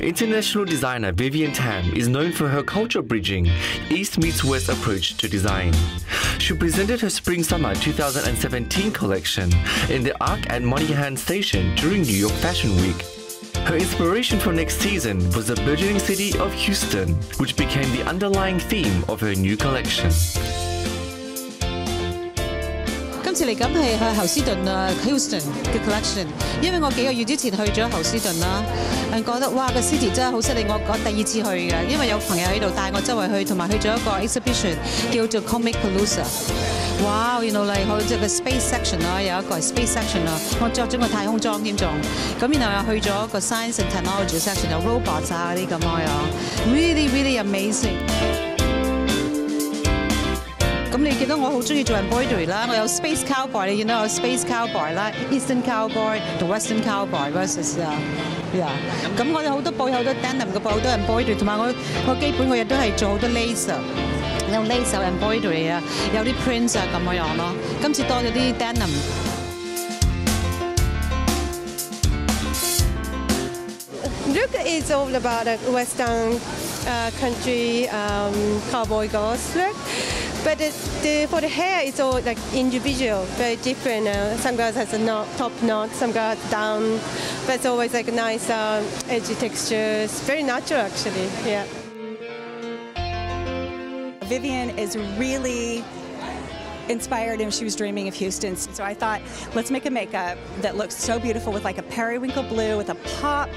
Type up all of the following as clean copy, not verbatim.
International designer Vivienne Tam is known for her culture-bridging, East meets West approach to design. She presented her Spring-Summer 2017 collection in the Arc at Monaghan station during New York Fashion Week. Her inspiration for next season was the burgeoning city of Houston, which became the underlying theme of her new collection. 今次嚟緊係去休斯頓啊 ，Houston 嘅 collection， 因為我幾個月之前去咗休斯頓啦，覺得哇個 city 真係好犀利，我第二次去嘅，因為有朋友喺度帶我周圍去，同埋去咗一個 exhibition 叫做 Comic Palooza。哇，原來嚟去即係個 space section 啦，有一個 space section 啦，我著咗個太空裝添仲，咁然後又去咗個 science and technology section 有 robots 啊嗰啲咁樣 ，really amazing。 咁你見到我好中意做 embroidery 啦，我有 space cowboy， 你見到有 space cowboy 啦 ，eastern cowboy 同 western cowboy versus 啊，咁我哋好多布，好多 denim 嘅布，好多 embroidery， 同埋我基本我亦都係做好多 laser， 有 laser embroidery 啊，有啲 prints 啊咁樣咯。今次多咗啲 denim。Look, it's all about western country cowboy girls look. But for the hair, it's all like individual, very different. Some girls has a knot, top knot, some girls down. But it's always like a nice edgy texture. It's very natural, actually. Yeah. Vivienne is really inspired, and she was dreaming of Houston. So I thought, let's make a makeup that looks so beautiful with like a periwinkle blue, with a pop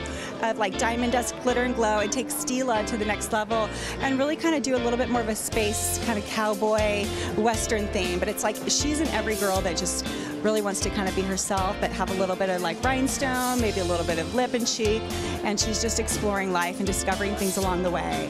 of like diamond dust, glitter and glow, and take Stila to the next level and really kind of do a little bit more of a space kind of cowboy western theme. But it's like she's an every girl that just really wants to kind of be herself, but have a little bit of like rhinestone, maybe a little bit of lip and cheek, and she's just exploring life and discovering things along the way.